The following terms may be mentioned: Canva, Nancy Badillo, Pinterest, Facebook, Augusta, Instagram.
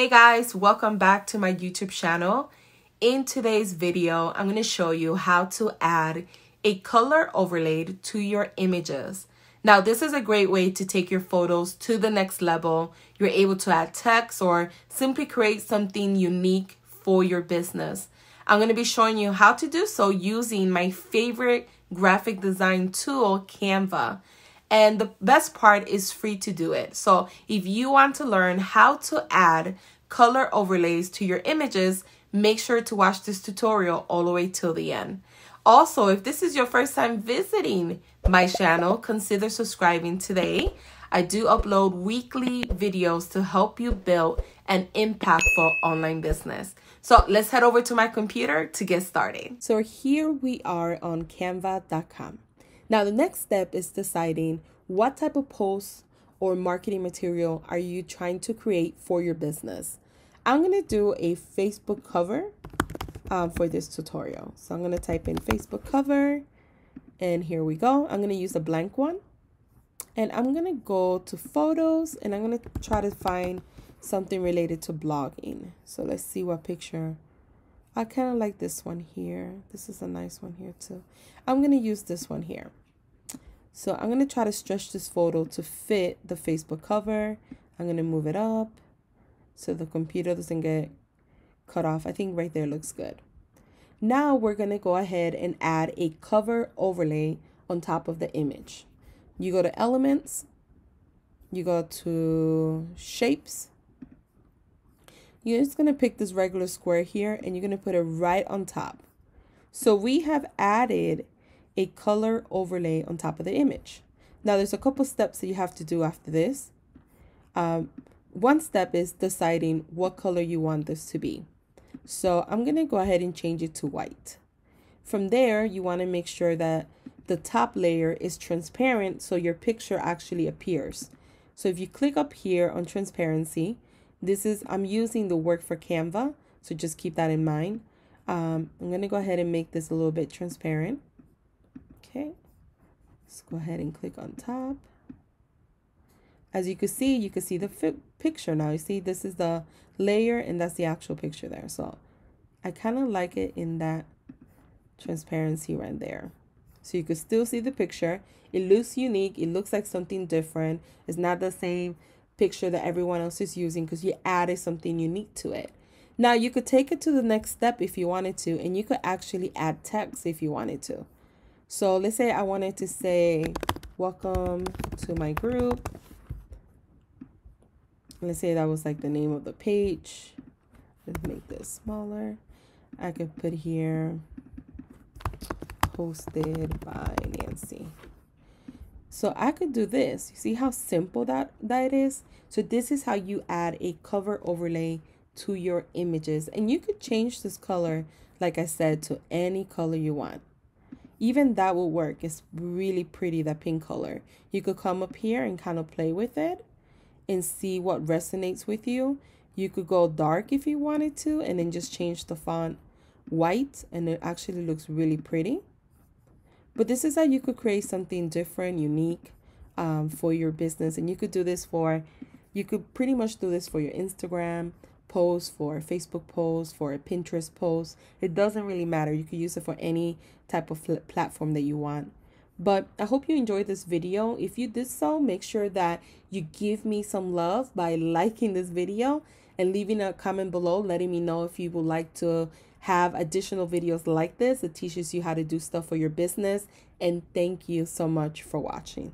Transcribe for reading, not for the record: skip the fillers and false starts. Hey guys, welcome back to my YouTube channel. In today's video, I'm going to show you how to add a color overlay to your images. Now, this is a great way to take your photos to the next level. You're able to add text or simply create something unique for your business. I'm going to be showing you how to do so using my favorite graphic design tool, Canva. And the best part is free to do it. So if you want to learn how to add color overlays to your images, make sure to watch this tutorial all the way till the end. Also, if this is your first time visiting my channel, consider subscribing today. I do upload weekly videos to help you build an impactful online business. So let's head over to my computer to get started. So here we are on canva.com. Now, the next step is deciding what type of posts or marketing material are you trying to create for your business. I'm going to do a Facebook cover for this tutorial. So I'm going to type in Facebook cover, and here we go. I'm going to use a blank one, and I'm going to go to photos, and I'm going to try to find something related to blogging. So let's see what picture. I kind of like this one here. This is a nice one here too. I'm going to use this one here. So I'm going to try to stretch this photo to fit the Facebook cover. I'm going to move it up so the computer doesn't get cut off. I think right there looks good. Now we're going to go ahead and add a cover overlay on top of the image. You go to Elements. You go to Shapes. You're just going to pick this regular square here, and you're going to put it right on top. So we have added a color overlay on top of the image. Now, there's a couple steps that you have to do after this. One step is deciding what color you want this to be. So I'm going to go ahead and change it to white. From there, you want to make sure that the top layer is transparent so your picture actually appears. So if you click up here on transparency, I'm using the work for Canva, so just keep that in mind. I'm going to go ahead and make this a little bit transparent. Okay, let's go ahead and click on top. As you can see the picture now. You see this is the layer, and that's the actual picture there. So I kind of like it in that transparency right there. So you can still see the picture. It looks unique. It looks like something different. It's not the same picture that everyone else is using because you added something unique to it. Now you could take it to the next step if you wanted to, and you could actually add text if you wanted to. So let's say I wanted to say, welcome to my group. Let's say that was like the name of the page. Let's make this smaller. I could put here, hosted by Nancy. So I could do this. You see how simple that is? So this is how you add a cover overlay to your images. And you could change this color, like I said, to any color you want. Even that will work. It's really pretty, that pink color. You could come up here and kind of play with it and see what resonates with you. You could go dark if you wanted to, and then just change the font white, and it actually looks really pretty. But this is how you could create something different, unique for your business. And you could do this for, you could pretty much do this for your Instagram post, for a Facebook post, for a Pinterest post. It doesn't really matter. You could use it for any type of platform that you want. But I hope you enjoyed this video. If you did so, make sure that you give me some love by liking this video and leaving a comment below letting me know if you would like to have additional videos like this that teaches you how to do stuff for your business. And thank you so much for watching.